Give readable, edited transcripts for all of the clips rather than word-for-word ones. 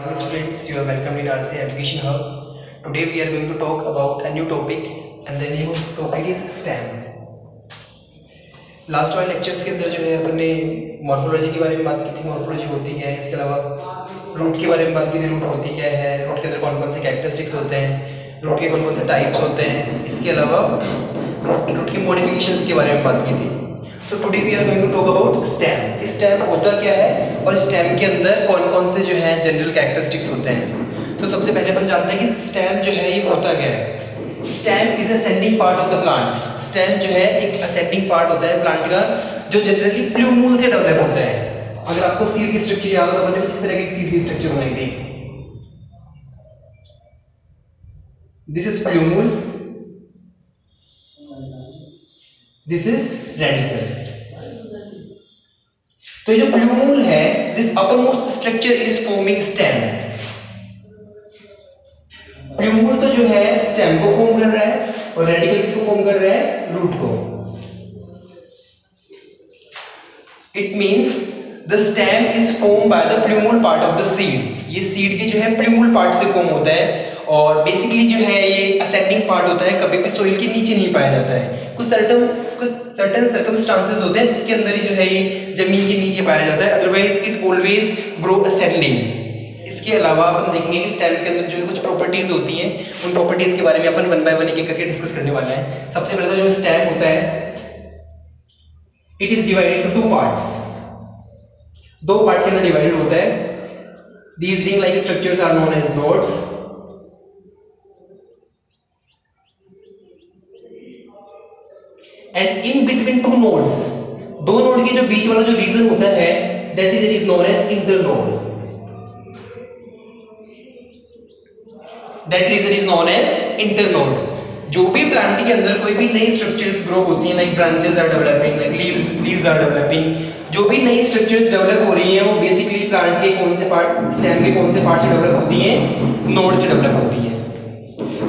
Hello students, you are welcome in RC Education Hub. Today we are going to talk about a new topic and the name of topic is STEM. Last वाले lectures के अंदर जो है अपन ने morphology के बारे में बात की थी, मॉर्फोलॉजी होती क्या है, इसके अलावा रूट के बारे में बात की थी, रूट होती क्या है, रूट के अंदर कौन कौन से कैरेक्टरिस्टिक्स होते हैं, रूट के कौन कौन से टाइप्स होते हैं, इसके अलावा रूट के मॉडिफिकेशंस के बारे में बात की थी। So today we are going to talk about STEM. STEM होता क्या है और STEM के अंदर कौन कौन से जो है जनरल कैरेक्टरिस्टिक्स होते हैं। तो सबसे पहले अपन जानते हैं कि STEM जो है ये होता क्या है। STEM is ascending part of the plant. STEM जो है एक असेंडिंग पार्ट होता है प्लांट का, जो जनरली प्लूमूल से डेवलप होता है। अगर आपको सीड की स्ट्रक्चर याद हो तो मैंने किस तरह की सीड की स्ट्रक्चर बनाई थी, this is plumule, this is radicle. तो ये जो प्लूमूल है, this uppermost structure is forming stem. Plumule तो जो है स्टेम को फॉर्म कर रहा है और रेडिकल किसको फॉर्म कर रहा है, रूट को। It means the stem is form by the plumule part of the seed. ये सीड के जो है प्लूमूल पार्ट से फॉर्म होता है और बेसिकली जो है ये असेंडिंग पार्ट होता है, कभी भी सोइल के नीचे नहीं पाया जाता है। कुछ सर्टन सर्कमस्टांसेस होते हैं जिसके अंदर ही जो है ये जमीन के नीचे पाया जाता है, otherwise it always grow ascending. इसके अलावा अपन देखेंगे कि स्टेम के अंदर जो है कुछ प्रॉपर्टीज होती हैं, उन प्रॉपर्टीज के बारे में अपन वन बाय वन एक करके डिस्कस करने वाला है। सबसे पहले तो जो स्टेम होता है it is divided to two parts, दो पार्ट के अंदर डिवाइडेड होता है। These ring like structures are known as nodes. And in between two nodes, दो नोड के जो बीच वाला जो रीजन होता है that region is known as internode. That region is known as internode. जो भी प्लांट के अंदर कोई भी नई स्ट्रक्चर्स ग्रो होती हैं, like branches are developing, like leaves are developing, जो भी नई स्ट्रक्चर्स डेवलप हो रही हैं वो बेसिकली प्लांट के कौन से पार्ट, स्टेम के कौन से पार्ट से डेवलप होती हैं, नोड से डेवलप होती है।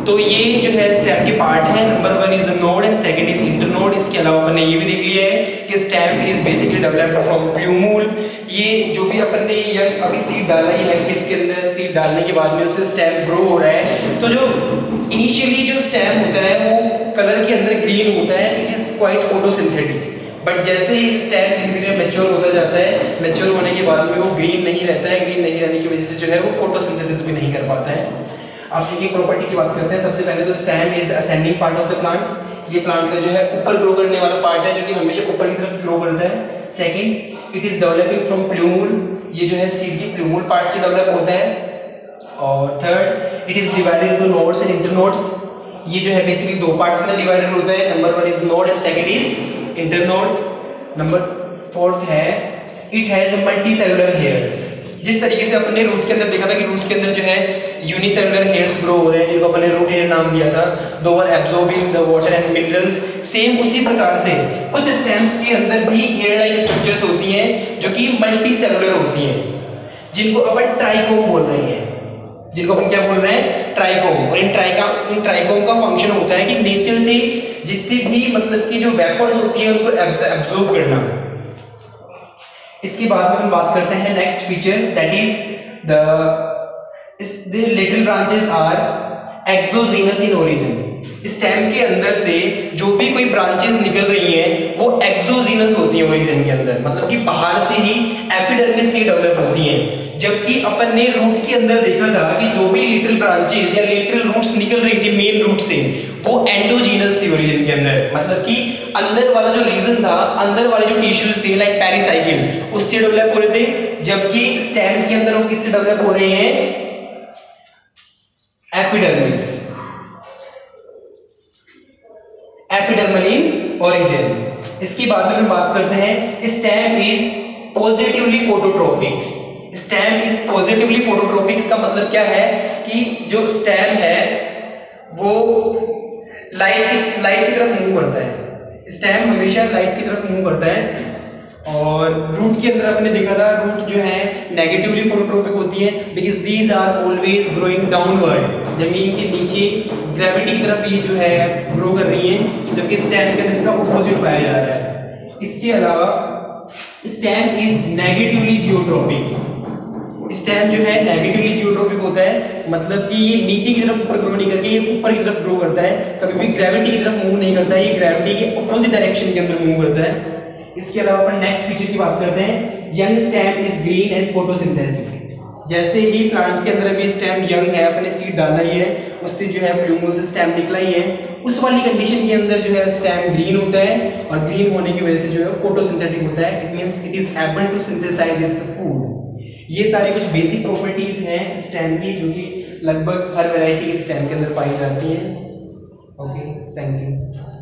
तो ये जो है स्टेम के पार्ट है, number one is the node and second is internode. इसके अलावा अपन ने ये भी देख लिया है कि stem is basically developed from plumule. ये जो भी अपन ने अभी सीड डाला है, खेत के अंदर सीड डालने के बाद में उससे स्टेम ग्रो हो रहा है। तो जो इनिशियली जो स्टेम होता है वो कलर के अंदर ग्रीन होता है, it is quite photosynthetic. But जैसे ही स्टेम धीरे धीरे मैच्योर होता जाता है, मैच्योर होने के बाद में वो ग्रीन नहीं रहता है, ग्रीन नहीं रहने की वजह से जो है वो फोटोसिंथेसिस भी नहीं कर पाता है। आप एक प्रॉपर्टी की बात करते हैं। सबसे पहले तो stem is the ascending part of the plant, ये प्लांट का जो है ऊपर ग्रो करने वाला पार्ट है जो कि हमेशा ऊपर की तरफ ग्रो करता है। Second it is developing from plumule, ये जो है सीड की प्लूमूल पार्ट से डेवलप होता है। और third it is divided into nodes and internodes, ये जो है बेसिकली दो पार्ट्स में डिवाइडेड होता है, number one is node and second is internode. Number fourth है it has multicellular hairs. जिस तरीके से अपने रूट के अंदर देखा था कि रूट के अंदर जो है यूनिसेलुलर हेयर्स ग्रो हो रहे हैं जिनको अपने रूट हेयर नाम दिया था, दो वर absorbing the water and minerals. Same उसी प्रकार से कुछ स्टेम्स के अंदर भी हेयर लाइक स्ट्रक्चर्स होती हैं जो कि मल्टीसेलुलर होती हैं, जिनको अपन ट्राइकोम बोल रहे हैं, जिनको अपन क्या बोल रहे हैं, ट्राइकोम। और इन ट्राइकोम का फंक्शन होता है कि नेचर से जितनी भी मतलब की जो वेपर्स होती है उनको एब्जॉर्ब करना। इसके बाद में हम बात करते हैं next feature that is the little branches are exogenous in origin. Stem के अंदर से जो भी कोई ब्रांचेस निकल रही हैं वो एक्सोजीनस होती हैं ओरिजिन के अंदर, मतलब कि बाहर से ही एपिडर्मिस से डेवलप होती हैं। जबकि अपन ने रूट के अंदर देखा था कि जो भी लिटिल ब्रांचेस या लिटिल रूट्स निकल रही थी मेन रूट से वो एंडोजीनस थी ओरिजिन के अंदर, मतलब कि अंदर वाला जो रीजन था, अंदर वाले जो टिश्यूज थे लाइक पेरिसाइकिल उससे डेवलप हो रहे थे। जबकि स्टेम के अंदर वो किससे डेवलप हो रहे हैं, एपिडर्मिस, एपिडर्मल ओरिजिन। इसके बाद में हम बात करते हैं stem is positively phototropic. Stem is positively phototropic का मतलब क्या है कि जो स्टेम है वो लाइट की तरफ मूव करता है। स्टेम हमेशा लाइट की तरफ मूव करता है। और रूट के अंदर आपने देखा था रूट जो है नेगेटिवली फोटोट्रोपिक होती है because these are always growing downward, जमीन के नीचे ग्रेविटी की तरफ ये जो है ग्रो कर रही है, जबकि स्टेम के अंदर इसका ऑपोजिट पाया जा रहा है। इसके अलावा stem is negatively geotropic. Stem जो है नेगेटिवली होता है, मतलब कि ये नीचे की तरफ ऊपर ग्रो नहीं करके ये ऊपर की तरफ ग्रो करता है, कभी भी ग्रेविटी की तरफ मूव नहीं करता है, ये ग्रेविटी के अपोजिट डायरेक्शन के अंदर मूव करता है। इसके अलावा अपन नेक्स्ट फीचर की बात करते हैं, young stem is green and photosynthesis. जैसे ही प्लांट के अंदर अभी स्टेम यंग है, अपने सीड डाला ही है, उससे जो है प्लूमल से स्टेम निकला ही है, उस वाली कंडीशन के अंदर जो है स्टेम ग्रीन होता है और ग्रीन होने की वजह से जो है फोटोसिंथेटिक होता है। It means it is able to synthesize its food. ये सारी कुछ बेसिक प्रॉपर्टीज हैं स्टेम की, जो कि लगभग हर वैरायटी के स्टेम के अंदर पाई जाती है। Okay, thank you.